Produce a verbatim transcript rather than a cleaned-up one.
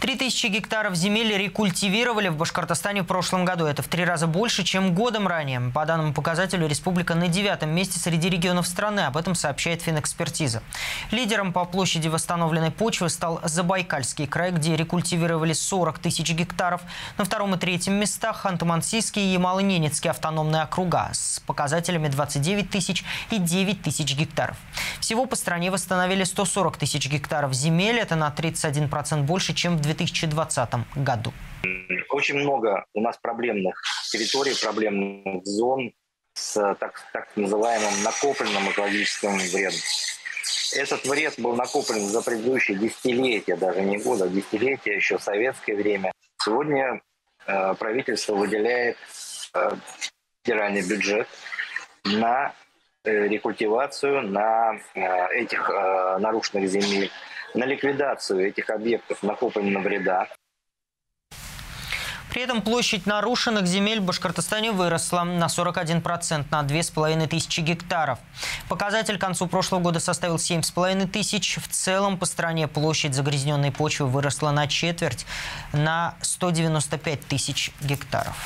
три тысячи гектаров земель рекультивировали в Башкортостане в прошлом году. Это в три раза больше, чем годом ранее. По данному показателю, республика на девятом месте среди регионов страны. Об этом сообщает ФинЭкспертиза. Лидером по площади восстановленной почвы стал Забайкальский край, где рекультивировали сорок тысяч гектаров. На втором и третьем местах Ханты-Мансийский и Ямало-Ненецкий автономные округа с показателями двадцать девять тысяч и девять тысяч гектаров. Всего по стране восстановили сто сорок тысяч гектаров земель. Это на тридцать один процент больше, чем в две тысячи двадцатом году. Очень много у нас проблемных территорий, проблемных зон с так, так называемым накопленным экологическим вредом. Этот вред был накоплен за предыдущие десятилетия, даже не года, а десятилетия, еще в советское время. Сегодня э, правительство выделяет э, федеральный бюджет на э, рекультивацию на э, этих э, нарушенных земель, на ликвидацию этих объектов накопленного вреда. При этом площадь нарушенных земель в Башкортостане выросла на сорок один процент, на две с половиной тысячи гектаров. Показатель к концу прошлого года составил семь с половиной тысяч. В целом по стране площадь загрязненной почвы выросла на четверть, на сто девяносто пять тысяч гектаров.